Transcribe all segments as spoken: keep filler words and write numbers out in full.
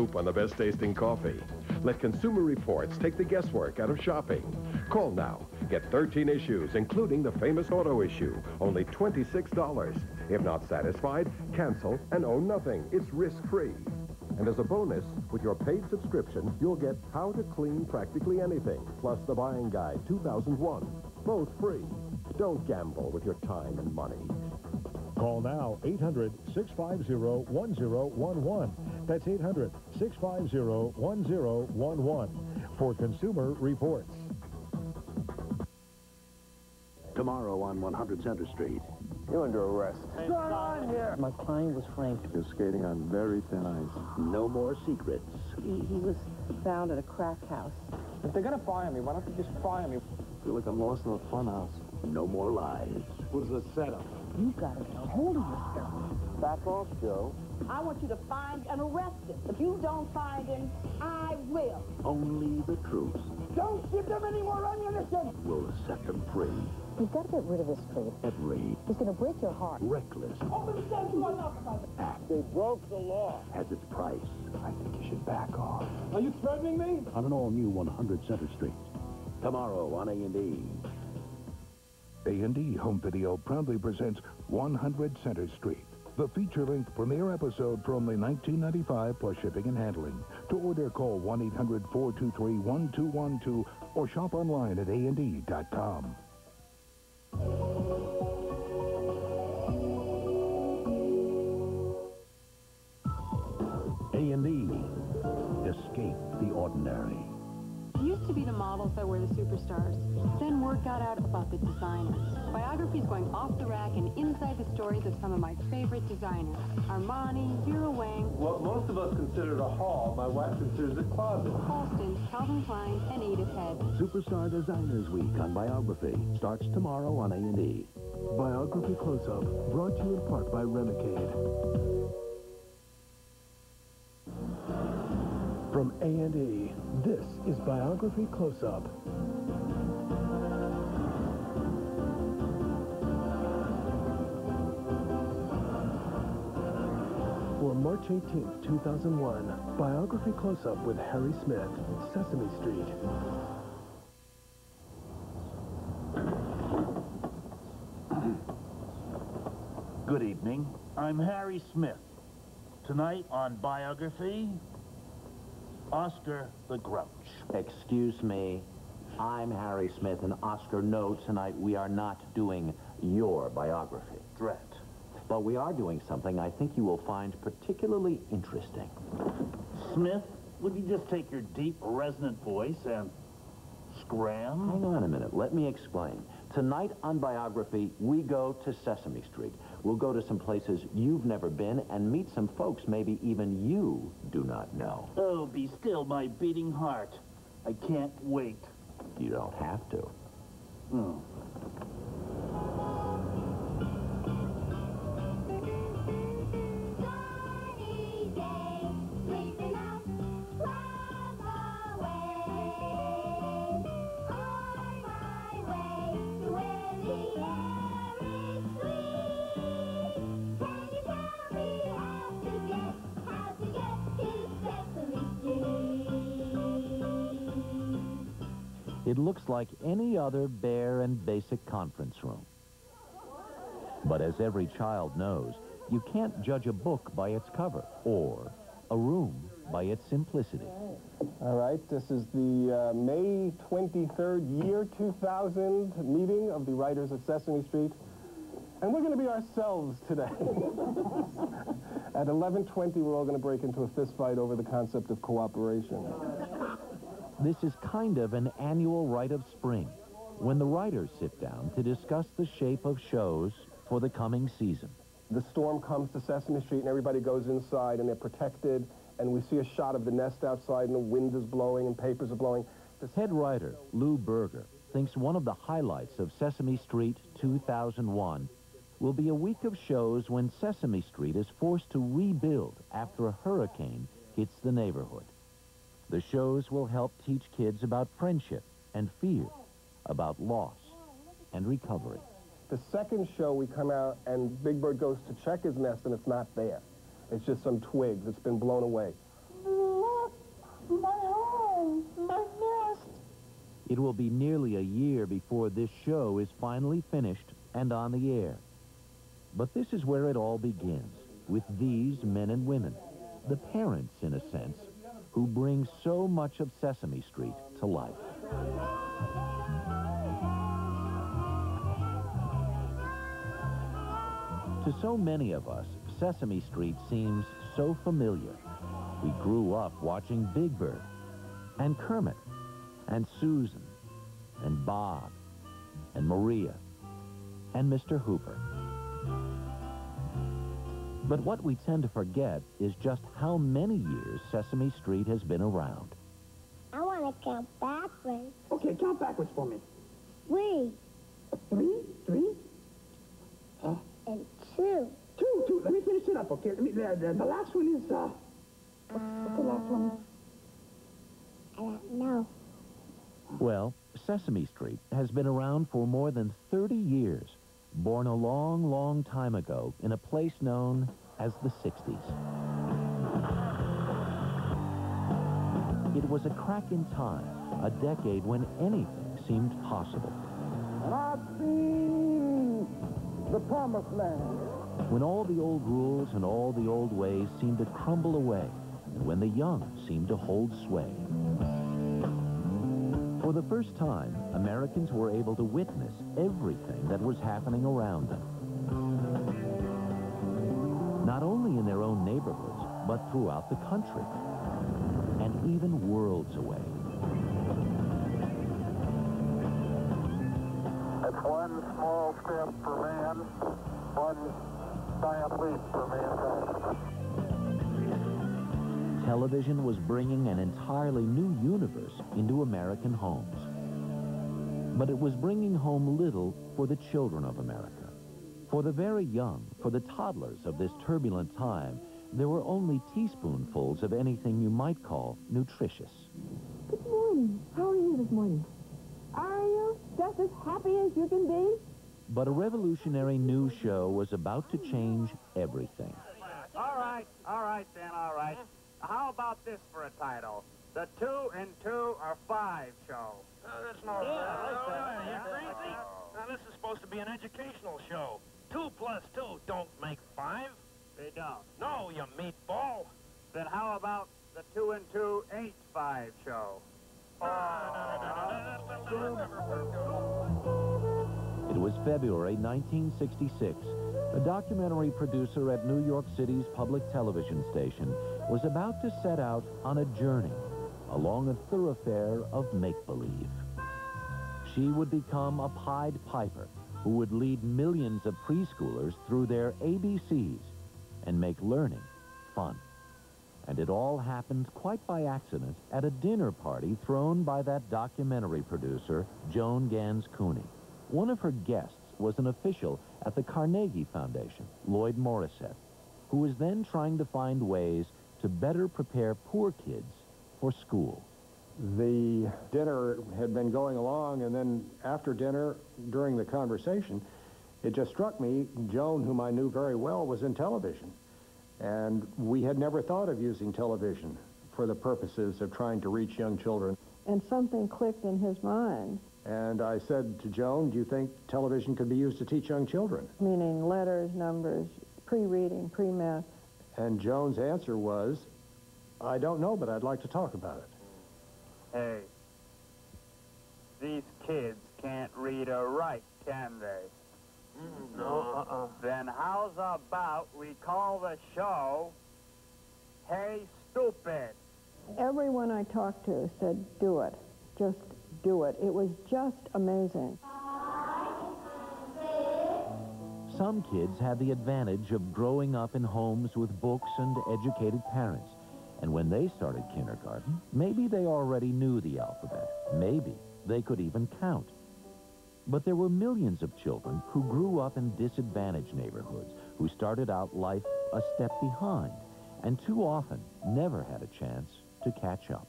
On the best tasting coffee. Let Consumer Reports take the guesswork out of shopping. Call now. Get thirteen issues, including the famous auto issue. Only twenty-six dollars. If not satisfied, cancel and own nothing. It's risk-free. And as a bonus, with your paid subscription, you'll get How to Clean Practically Anything, plus the Buying Guide two thousand one. Both free. Don't gamble with your time and money. Call now, eight hundred, six five zero, one zero one one. That's eight hundred, six five zero, one zero one one for Consumer Reports. Tomorrow on one hundred Center Street. You're under arrest. What's going on here? My client was Frank. You're skating on very thin ice. No more secrets. He, he was found at a crack house. If they're going to fire me, why don't they just fire me? I feel like I'm lost in a fun house. No more lies. What's the setup? You've got to get a hold of yourself. Back off, Joe. I want you to find and arrest him. If you don't find him, I will. Only the truth. Don't give them any more ammunition. We'll set them free. You've got to get rid of this kid. Every. He's going to break your heart. Reckless. Open the door, you are not private. Act. They broke the law. Has its price. I think you should back off. Are you threatening me? On an all-new one hundred Center Street. Tomorrow on A and E. A and E Home Video proudly presents one hundred Center Street, the feature-length premiere episode for only nineteen ninety-five dollars plus shipping and handling. To order, call one eight hundred, four two three, one two one two or shop online at A and E dot com. A and E. Escape the Ordinary. Used to be the models that were the superstars. Then word got out about the designers. Biography's going off the rack and inside the stories of some of my favorite designers. Armani, Vera Wang. What most of us considered a haul, my wife considers a closet. Halston, Calvin Klein, and Edith Head. Superstar Designers Week on Biography starts tomorrow on A and E. Biography Close-Up, brought to you in part by Remicade. From A and E, this is Biography Close-Up. For March eighteenth, two thousand one, Biography Close-Up with Harry Smith, Sesame Street. Good evening. I'm Harry Smith. Tonight on Biography... Oscar the Grouch. Excuse me. I'm Harry Smith, and Oscar, no, tonight we are not doing your biography. Drat. But we are doing something I think you will find particularly interesting. Smith, would you just take your deep, resonant voice and scram? Hang on a minute. Let me explain. Tonight on Biography, we go to Sesame Street. We'll go to some places you've never been and meet some folks maybe even you do not know. Oh, be still, my beating heart. I can't wait. You don't have to. Hmm. It looks like any other bare and basic conference room. But as every child knows, you can't judge a book by its cover or a room by its simplicity. All right, this is the uh, May twenty-third, year two thousand meeting of the writers at Sesame Street. And we're going to be ourselves today. At eleven twenty, we're all going to break into a fistfight over the concept of cooperation. This is kind of an annual rite of spring, when the writers sit down to discuss the shape of shows for the coming season. The storm comes to Sesame Street and everybody goes inside and they're protected, and we see a shot of the nest outside and the wind is blowing and papers are blowing. The head writer, Lou Berger, thinks one of the highlights of Sesame Street two thousand one will be a week of shows when Sesame Street is forced to rebuild after a hurricane hits the neighborhood. The shows will help teach kids about friendship and fear, about loss and recovery. The second show we come out and Big Bird goes to check his nest and it's not there. It's just some twigs that's been blown away. My arm! My wrist! It will be nearly a year before this show is finally finished and on the air. But this is where it all begins, with these men and women, the parents, in a sense, who bring so much of Sesame Street to life. To so many of us, Sesame Street seems so familiar. We grew up watching Big Bird, and Kermit, and Susan, and Bob, and Maria, and Mister Hooper. But what we tend to forget is just how many years Sesame Street has been around. I want to count backwards. Okay, count backwards for me. Three. Three? Three? Uh, and two. Two, two. Let me finish it up, okay? Let me, the, the, the last one is, uh... What's, what's the last one? I don't know. Well, Sesame Street has been around for more than thirty years, born a long, long time ago in a place known as the sixties. It was a crack in time, a decade when anything seemed possible. And I've seen the promised land. When all the old rules and all the old ways seemed to crumble away, and when the young seemed to hold sway. For the first time, Americans were able to witness everything that was happening around them. Not only in their own neighborhoods, but throughout the country, and even worlds away. That's one small step for man, one giant leap for mankind. Television was bringing an entirely new universe into American homes. But it was bringing home little for the children of America. For the very young, for the toddlers of this turbulent time, there were only teaspoonfuls of anything you might call nutritious. Good morning. How are you this morning? Are you just as happy as you can be? But a revolutionary new show was about to change everything. All right, all right then, all right. How about this for a title? The Two and Two Are Five Show. Uh, that's not yeah, right. Like that. Yeah. Are you crazy? Now, this is supposed to be an educational show. Two plus two don't make five. They don't. No, you meatball. Then how about the Two and Two Ain't Five Show? Oh. It was February nineteen sixty-six. A documentary producer at New York City's public television station was about to set out on a journey along a thoroughfare of make-believe. She would become a Pied Piper who would lead millions of preschoolers through their A B Cs and make learning fun. And it all happened quite by accident at a dinner party thrown by that documentary producer, Joan Ganz Cooney. One of her guests was an official at the Carnegie Foundation, Lloyd Morrisett, who was then trying to find ways to better prepare poor kids for school. The dinner had been going along, and then after dinner, during the conversation, it just struck me, Joan, whom I knew very well, was in television. And we had never thought of using television for the purposes of trying to reach young children. And something clicked in his mind. And I said to Joan, do you think television could be used to teach young children? Meaning letters, numbers, pre-reading, pre-math. And Joan's answer was, I don't know, but I'd like to talk about it. Hey, these kids can't read or write, can they? Mm, no, uh-uh. Then how's about we call the show, Hey, Stupid? Everyone I talked to said, do it. Just do it. It was just amazing. Some kids had the advantage of growing up in homes with books and educated parents. And when they started kindergarten, maybe they already knew the alphabet. Maybe they could even count. But there were millions of children who grew up in disadvantaged neighborhoods, who started out life a step behind, and too often never had a chance to catch up.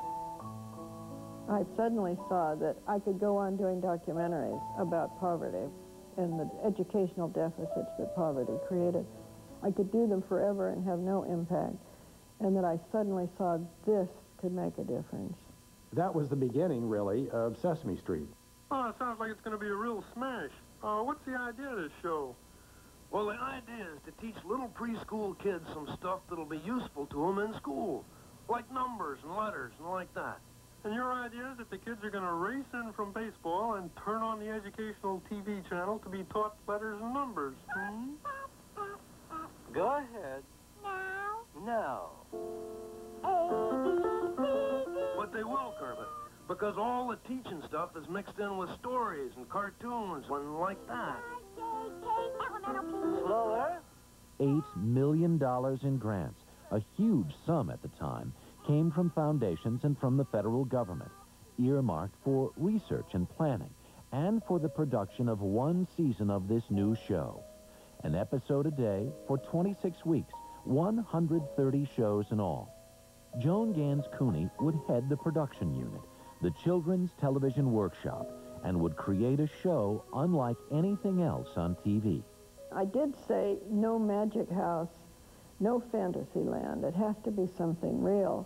I suddenly saw that I could go on doing documentaries about poverty and the educational deficits that poverty created. I could do them forever and have no impact. And that I suddenly saw this could make a difference. That was the beginning, really, of Sesame Street. Oh, it sounds like it's going to be a real smash. Uh, what's the idea of this show? Well, the idea is to teach little preschool kids some stuff that'll be useful to them in school, like numbers and letters and like that. And your idea is that the kids are going to race in from baseball and turn on the educational T V channel to be taught letters and numbers. Hmm? Go ahead. Now. Now. But they will, Kermit, because all the teaching stuff is mixed in with stories and cartoons and like that. Slower. Eight million dollars in grants, a huge sum at the time, came from foundations and from the federal government, earmarked for research and planning, and for the production of one season of this new show. An episode a day for twenty-six weeks, one hundred thirty shows in all. Joan Ganz Cooney would head the production unit, the Children's Television Workshop, and would create a show unlike anything else on T V. I did say no magic house, no fantasy land. It has to be something real.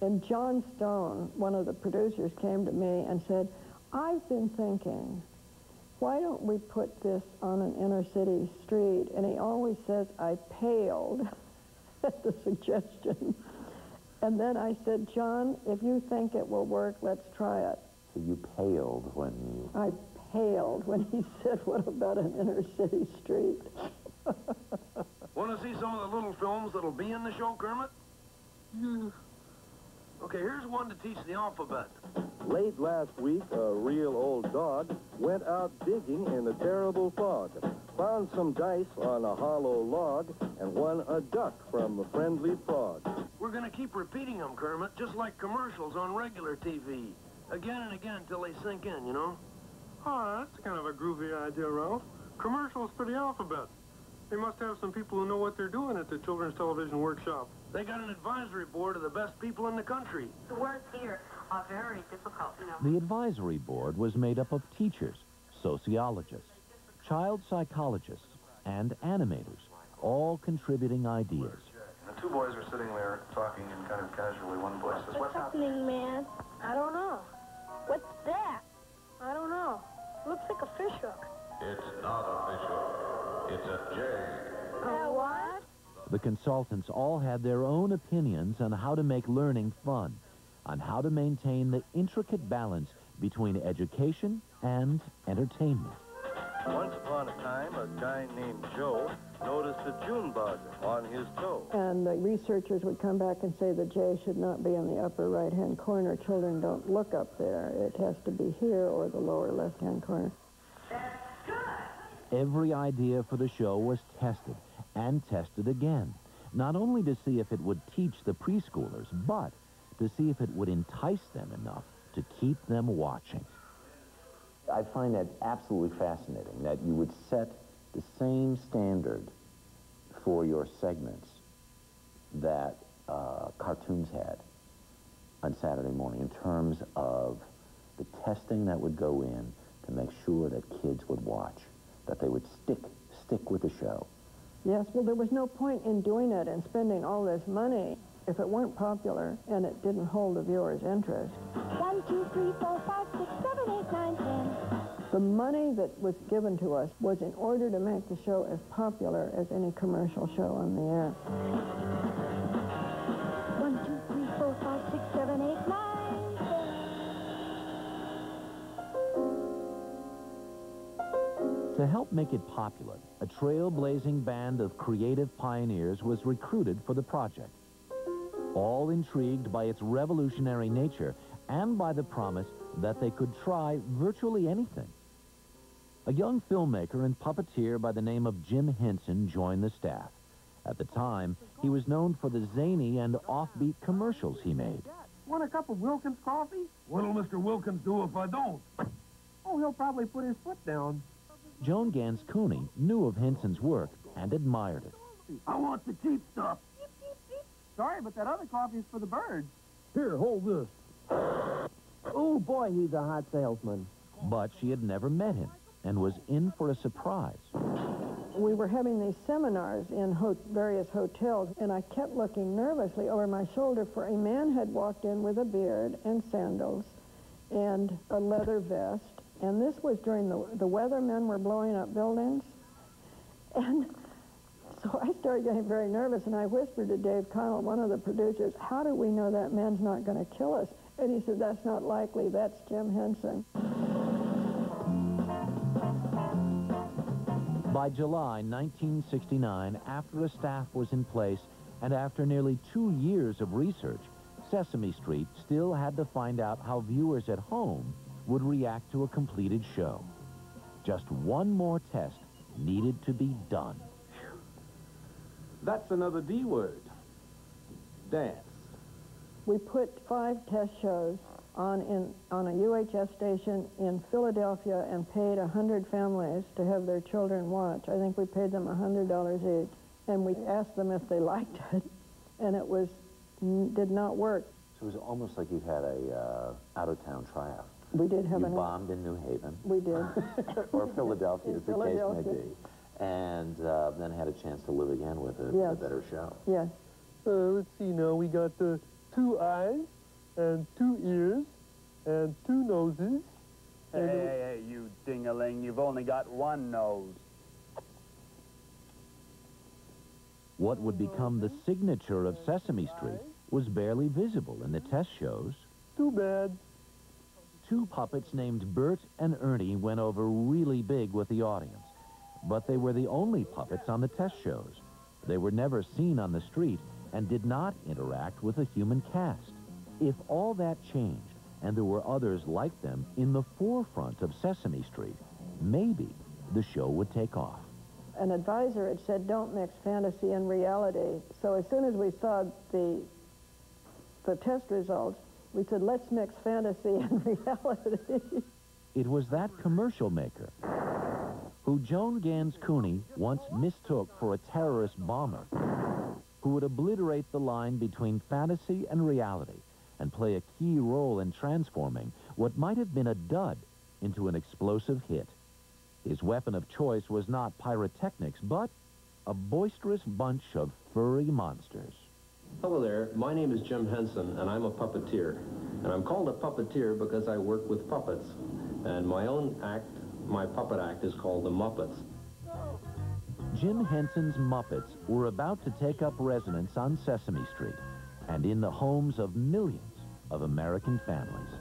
And John Stone, one of the producers, came to me and said, I've been thinking, why don't we put this on an inner city street? And he always says, I paled at the suggestion. And then I said, John, if you think it will work, let's try it. So you paled when you... I paled when he said, what about an inner city street? Want to see some of the little films that'll be in the show, Kermit? Yeah. Okay, here's one to teach the alphabet. Late last week, a real old dog went out digging in the terrible fog, found some dice on a hollow log, and won a duck from the friendly frog. We're going to keep repeating them, Kermit, just like commercials on regular T V. Again and again until they sink in, you know? Oh, that's kind of a groovy idea, Ralph. Commercials for the alphabet. They must have some people who know what they're doing at the Children's Television Workshop. They got an advisory board of the best people in the country. The words here are very difficult, you know. The advisory board was made up of teachers, sociologists, child psychologists, and animators, all contributing ideas. And the two boys were sitting there talking and kind of casually. One voice says, what's happening, man? I don't know. What's that? I don't know. Looks like a fish hook. It's not a fish hook. It's a jig. A what? The consultants all had their own opinions on how to make learning fun, on how to maintain the intricate balance between education and entertainment. Once upon a time, a guy named Joe noticed a June bug on his toe. And the researchers would come back and say the J should not be in the upper right-hand corner. Children don't look up there. It has to be here or the lower left-hand corner. That's good. Every idea for the show was tested and tested again, not only to see if it would teach the preschoolers, but to see if it would entice them enough to keep them watching. I find that absolutely fascinating, that you would set the same standard for your segments that uh, cartoons had on Saturday morning in terms of the testing that would go in to make sure that kids would watch, that they would stick, stick with the show. Yes, well, there was no point in doing it and spending all this money if it weren't popular and it didn't hold the viewer's interest. One, two, three, four, five, six, seven, eight, nine, ten. The money that was given to us was in order to make the show as popular as any commercial show on the air. One, two, three, four, five, six, seven, eight, nine, ten. To help make it popular, a trailblazing band of creative pioneers was recruited for the project, all intrigued by its revolutionary nature and by the promise that they could try virtually anything. A young filmmaker and puppeteer by the name of Jim Henson joined the staff. At the time, he was known for the zany and offbeat commercials he made. Want a cup of Wilkins coffee? What'll Mister Wilkins do if I don't? Oh, he'll probably put his foot down. Joan Ganz Cooney knew of Henson's work and admired it. I want the cheap stuff. Sorry, but that other coffee's for the birds. Here, hold this. Oh, boy, he's a hot salesman. But she had never met him and was in for a surprise. We were having these seminars in ho various hotels, and I kept looking nervously over my shoulder, for a man had walked in with a beard and sandals and a leather vest, and this was during the, the weathermen were blowing up buildings, and so I started getting very nervous, and I whispered to Dave Connell, one of the producers, how do we know that man's not going to kill us? And he said, that's not likely, that's Jim Henson. By July nineteen sixty-nine, after a staff was in place and after nearly two years of research, Sesame Street still had to find out how viewers at home would react to a completed show. Just one more test needed to be done. That's another D word. Dance. We put five test shows on in on a U H F station in Philadelphia and paid a hundred families to have their children watch. I think we paid them a hundred dollars each, and we asked them if they liked it, and it was did not work. So it was almost like you had a uh, out of town tryout. We did have you an bombed in New Haven. We did, or Philadelphia, as the case may be, and uh, then had a chance to live again with a, yes. a better show. Yes. Uh, let's see now. We got the two eyes. And two ears, and two noses. Hey, and hey, hey, you ding-a-ling, you've only got one nose. What would become the signature of Sesame Street was barely visible in the test shows. Too bad. Two puppets named Bert and Ernie went over really big with the audience, but they were the only puppets on the test shows. They were never seen on the street and did not interact with a human cast. If all that changed, and there were others like them in the forefront of Sesame Street, maybe the show would take off. An advisor had said, don't mix fantasy and reality. So as soon as we saw the, the test results, we said, let's mix fantasy and reality. It was that commercial maker who Joan Ganz Cooney once mistook for a terrorist bomber who would obliterate the line between fantasy and reality and play a key role in transforming what might have been a dud into an explosive hit. His weapon of choice was not pyrotechnics, but a boisterous bunch of furry monsters. Hello there, my name is Jim Henson, and I'm a puppeteer. And I'm called a puppeteer because I work with puppets. And my own act, my puppet act, is called the Muppets. Jim Henson's Muppets were about to take up residence on Sesame Street, and in the homes of millions of American families.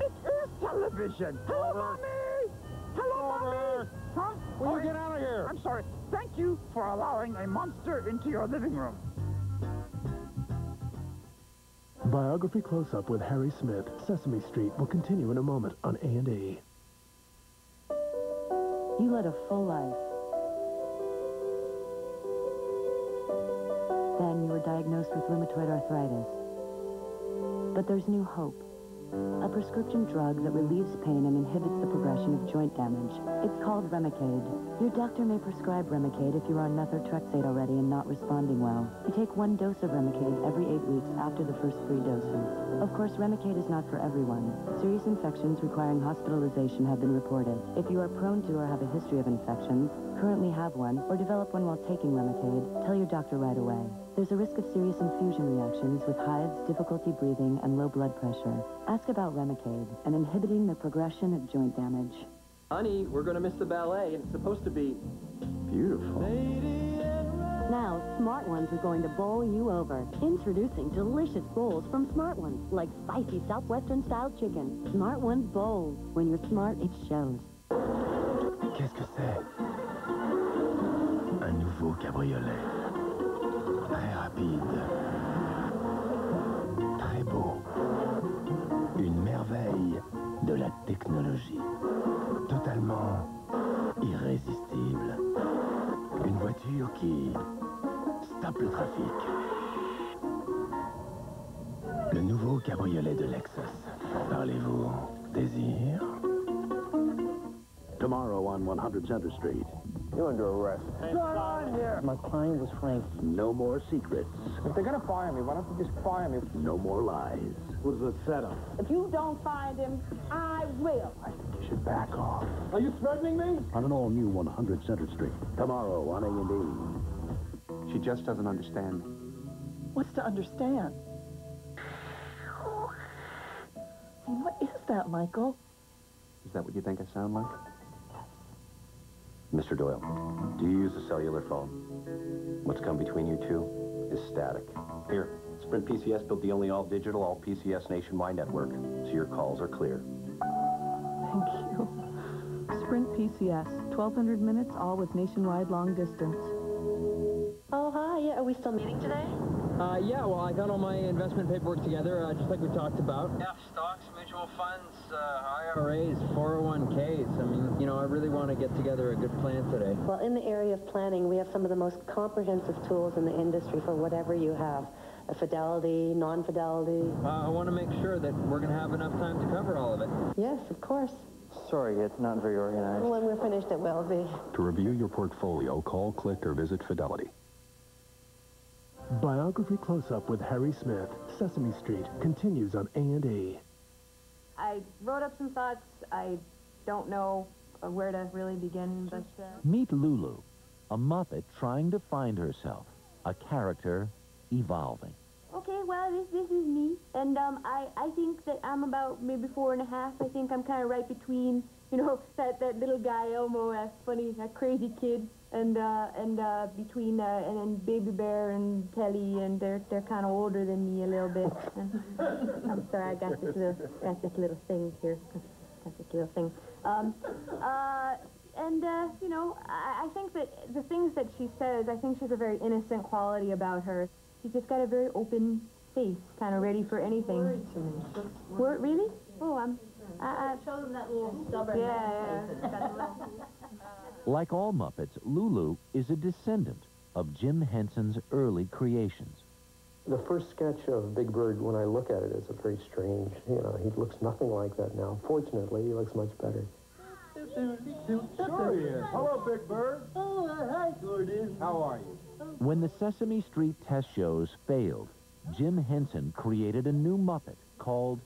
It is television! Hello, Mommy! Hello, Mommy! Huh? Will oh, you get out of here? I'm sorry. Thank you for allowing a monster into your living room. Biography Close-Up with Harry Smith. Sesame Street will continue in a moment on A and E. You led a full life. Then you were diagnosed with rheumatoid arthritis. But there's new hope. A prescription drug that relieves pain and inhibits the progression of joint damage. It's called Remicade. Your doctor may prescribe Remicade if you're on methotrexate already and not responding well. You take one dose of Remicade every eight weeks after the first three doses. Of course, Remicade is not for everyone. Serious infections requiring hospitalization have been reported. If you are prone to or have a history of infections, currently have one, or develop one while taking Remicade, tell your doctor right away. There's a risk of serious infusion reactions with hives, difficulty breathing, and low blood pressure. Ask about Remicade and inhibiting the progression of joint damage. Honey, we're going to miss the ballet, and it's supposed to be beautiful. Now, Smart Ones is going to bowl you over. Introducing delicious bowls from Smart Ones, like spicy Southwestern-style chicken. Smart Ones bowls. When you're smart, it shows. Qu'est-ce que c'est? Un nouveau cabriolet. Très rapide, très beau, une merveille de la technologie, totalement irrésistible, une voiture qui stoppe le trafic, le nouveau cabriolet de Lexus, parlez-vous désir? Tomorrow on one hundred Center Street. You're under arrest. What's going on here? My client was Frank. No more secrets. If they're going to fire me, why don't they just fire me? No more lies. What's the setup? If you don't find him, I will. I think you should back off. Are you threatening me? On an all-new one hundred Center Street. Tomorrow on A and E. She just doesn't understand. What's to understand? I mean, what is that, Michael? Is that what you think I sound like? Mister Doyle, do you use a cellular phone? What's come between you two is static. Here, Sprint P C S built the only all-digital, all-P C S nationwide network, so your calls are clear. Thank you. Sprint P C S, twelve hundred minutes, all with nationwide long distance. Oh, hi. Yeah, are we still meeting today? Uh, yeah, well, I got all my investment paperwork together, uh, just like we talked about. Yeah, stocks, mutual funds, uh, I R As, four oh one Ks. I mean, you know, I really want to get together a good plan today. Well, in the area of planning, we have some of the most comprehensive tools in the industry for whatever you have. A fidelity, non-fidelity. Uh, I want to make sure that we're going to have enough time to cover all of it. Yes, of course. Sorry, it's not very organized. When we're finished, it will be. To review your portfolio, call, click, or visit Fidelity. Biography Close-Up with Harry Smith, Sesame Street, continues on A and E. I wrote up some thoughts. I don't know where to really begin, but... Uh... Meet Lulu, a Muppet trying to find herself, a character evolving. Okay, well, this this is me, and um, I, I think that I'm about maybe four and a half. I think I'm kind of right between, you know, that, that little guy, Elmo, that funny, that crazy kid. And, uh, and, uh, between, uh, and, and Baby Bear and Telly, and they're, they're kind of older than me a little bit. I'm sorry, I got this little, got this little thing here. Got this little thing. Um, uh, and, uh, you know, I, I think that the things that she says, I think she has a very innocent quality about her. She's just got a very open face, kind of ready for anything. Word, really? Oh, I'm... I, I show them that little stubborn yeah, face. Yeah. That little... Like all Muppets, Lulu is a descendant of Jim Henson's early creations. The first sketch of Big Bird, when I look at it, is a very strange, you know, he looks nothing like that now. Fortunately, he looks much better. Sure he is. Hello, Big Bird. Oh, hi, Gordon. How are you? When the Sesame Street test shows failed, Jim Henson created a new Muppet called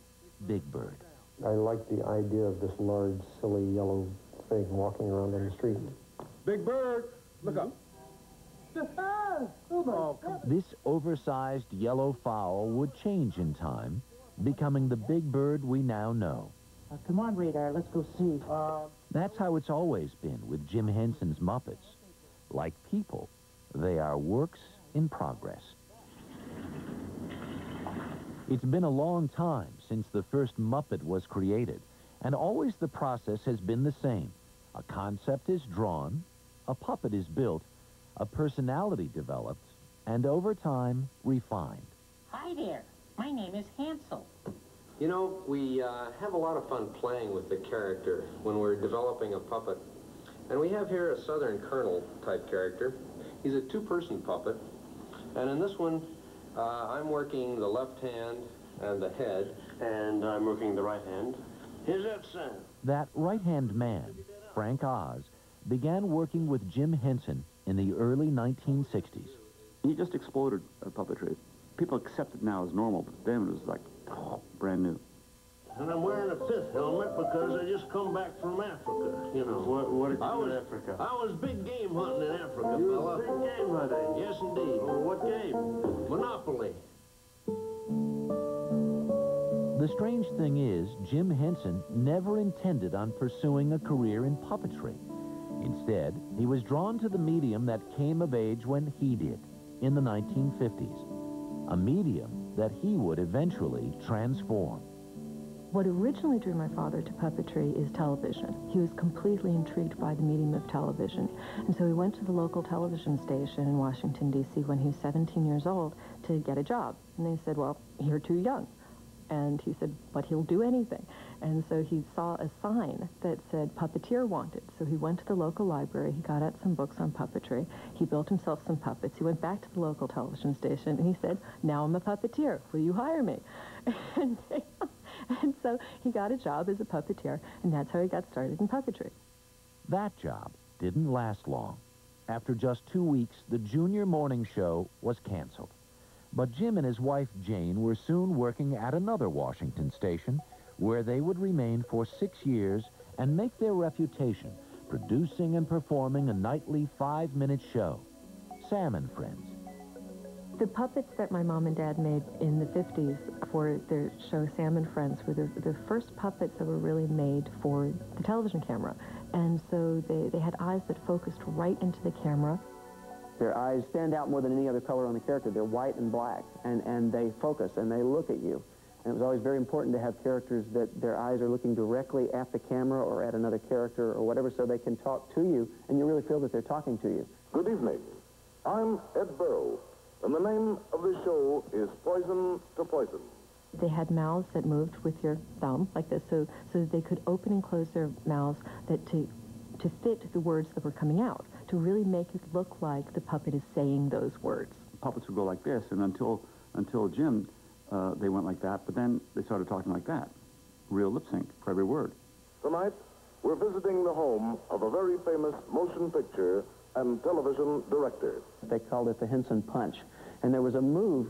Big Bird. I like the idea of this large, silly, yellow... thing walking around on the street. Big Bird, look up. This oversized yellow fowl would change in time, becoming the Big Bird we now know. Uh, come on, Radar, let's go see. Uh, That's how it's always been with Jim Henson's Muppets. Like people, they are works in progress. It's been a long time since the first Muppet was created, and always the process has been the same. A concept is drawn, a puppet is built, a personality developed, and over time, refined. Hi there, my name is Hansel. You know, we uh, have a lot of fun playing with the character when we're developing a puppet. And we have here a Southern Colonel type character. He's a two-person puppet. And in this one, uh, I'm working the left hand and the head, and I'm working the right hand. Here's that sound. That right-hand man, Frank Oz, began working with Jim Henson in the early nineteen sixties. He just exploded at puppetry. People accept it now as normal, but then it was like, oh, brand new. And I'm wearing a pith helmet because I just come back from Africa, you know. What, what did you I do was, in Africa? I was big game hunting in Africa, you fella. Big game hunting? Yes, indeed. Well, what game? Monopoly. The strange thing is, Jim Henson never intended on pursuing a career in puppetry. Instead, he was drawn to the medium that came of age when he did, in the nineteen fifties. A medium that he would eventually transform. What originally drew my father to puppetry is television. He was completely intrigued by the medium of television. And so he went to the local television station in Washington, D C when he was seventeen years old to get a job. And they said, well, you're too young. And he said, but he'll do anything. And so he saw a sign that said puppeteer wanted. So he went to the local library, he got out some books on puppetry, he built himself some puppets, he went back to the local television station, and he said, now I'm a puppeteer, will you hire me? And, and so he got a job as a puppeteer, and that's how he got started in puppetry. That job didn't last long. After just two weeks, the junior morning show was canceled. But Jim and his wife, Jane, were soon working at another Washington station where they would remain for six years and make their reputation, producing and performing a nightly five-minute show, Sam and Friends. The puppets that my mom and dad made in the fifties for their show Sam and Friends were the, the first puppets that were really made for the television camera. And so they, they had eyes that focused right into the camera. Their eyes stand out more than any other color on the character. They're white and black, and, and they focus, and they look at you. And it was always very important to have characters that their eyes are looking directly at the camera or at another character or whatever, so they can talk to you, and you really feel that they're talking to you. Good evening. I'm Ed Burrow. And the name of the show is Poison to Poison. They had mouths that moved with your thumb like this, so so that they could open and close their mouths that to to fit the words that were coming out, to really make it look like the puppet is saying those words. Puppets would go like this, and until until Jim, uh, they went like that, but then they started talking like that. Real lip sync for every word. Tonight, we're visiting the home of a very famous motion picture and television director. They called it the Henson punch. And there was a move,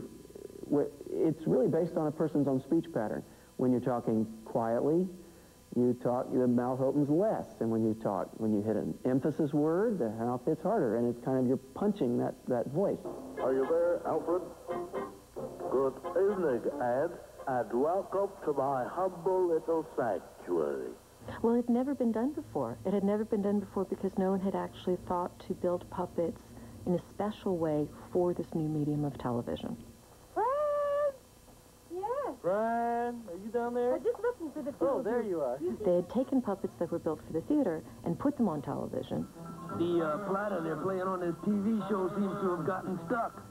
it's really based on a person's own speech pattern. When you're talking quietly, you talk, the mouth opens less than when you talk. When you hit an emphasis word, the mouth hits harder, and it's kind of, you're punching that, that voice. Are you there, Alfred? Good evening, Ed, and welcome to my humble little sanctuary. Well, it had never been done before. It had never been done before because no one had actually thought to build puppets in a special way for this new medium of television. Fran! Yes? Fran, are you down there? I'm just looking for the theater. Oh, there you are. They had taken puppets that were built for the theater and put them on television. The uh, platter they're playing on this T V show seems to have gotten stuck.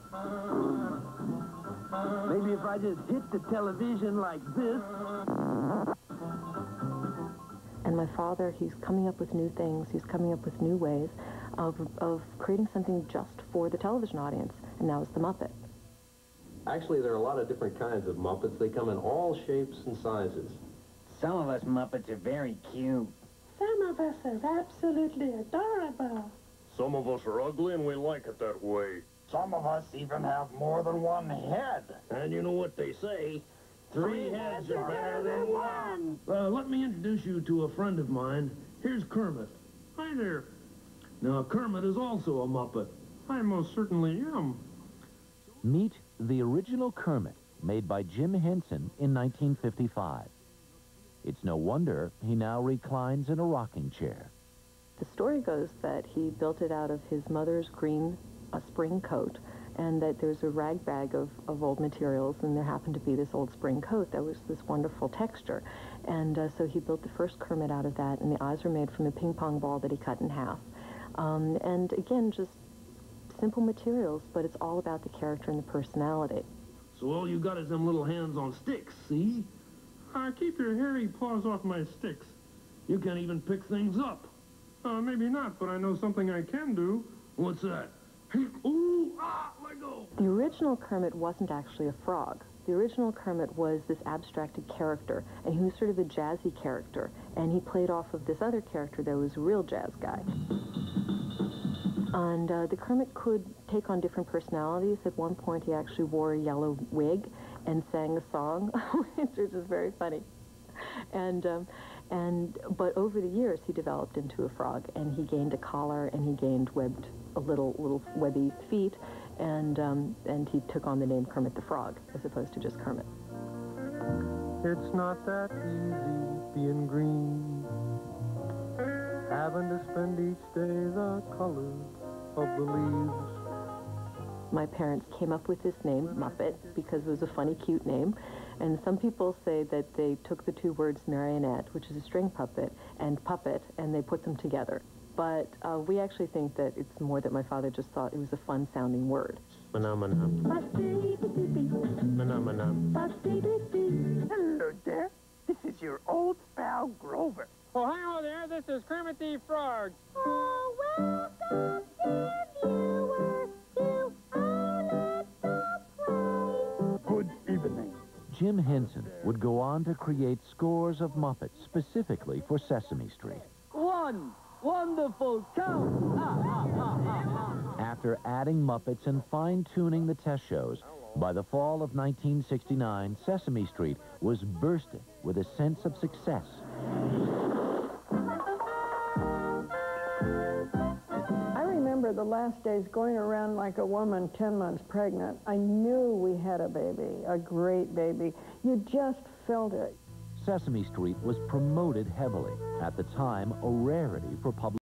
Maybe if I just hit the television like this... And my father, he's coming up with new things. He's coming up with new ways of, of creating something just for the television audience. And now it's the Muppet. Actually, there are a lot of different kinds of Muppets. They come in all shapes and sizes. Some of us Muppets are very cute. Some of us are absolutely adorable. Some of us are ugly and we like it that way. Some of us even have more than one head. And you know what they say? Three, Three heads are better than one. one. Uh, let me introduce you to a friend of mine. Here's Kermit. Hi there. Now, Kermit is also a Muppet. I most certainly am. Meet the original Kermit, made by Jim Henson in nineteen fifty-five. It's no wonder he now reclines in a rocking chair. The story goes that he built it out of his mother's green uh, spring coat, and that there's a rag bag of, of old materials, and there happened to be this old spring coat that was this wonderful texture. And uh, so he built the first Kermit out of that, and the eyes were made from a ping pong ball that he cut in half. Um, and again, just simple materials, but it's all about the character and the personality. So all you got is them little hands on sticks, see? Uh, keep your hairy paws off my sticks. You can't even pick things up. Uh, maybe not, but I know something I can do. What's that? Ooh, ah, let go. The original Kermit wasn't actually a frog. The original Kermit was this abstracted character, and he was sort of a jazzy character, and he played off of this other character that was a real jazz guy. And uh, the Kermit could take on different personalities. At one point, he actually wore a yellow wig and sang a song, which is very funny. And, um, and, but over the years, he developed into a frog, and he gained a collar, and he gained webbed a little little webby feet, and um, and he took on the name Kermit the Frog as opposed to just Kermit. It's not that easy being green, having to spend each day the color of the leaves. My parents came up with this name, Muppet, because it was a funny, cute name. And some people say that they took the two words marionette, which is a string puppet, and puppet, and they put them together. But uh, we actually think that it's more that my father just thought it was a fun-sounding word. Manam, manam. Hello there. This is your old pal Grover. Oh, hello there. This is Kermit the Frog. Oh, welcome, dear viewer, to All at the Play. Good evening. Jim Henson would go on to create scores of Muppets specifically for Sesame Street. One. Wonderful Count! Ah, ah, ah, ah, ah. After adding Muppets and fine-tuning the test shows, by the fall of nineteen sixty-nine, Sesame Street was bursting with a sense of success. I remember the last days going around like a woman ten months pregnant. I knew we had a baby, a great baby. You just felt it. Sesame Street was promoted heavily, at the time a rarity for public.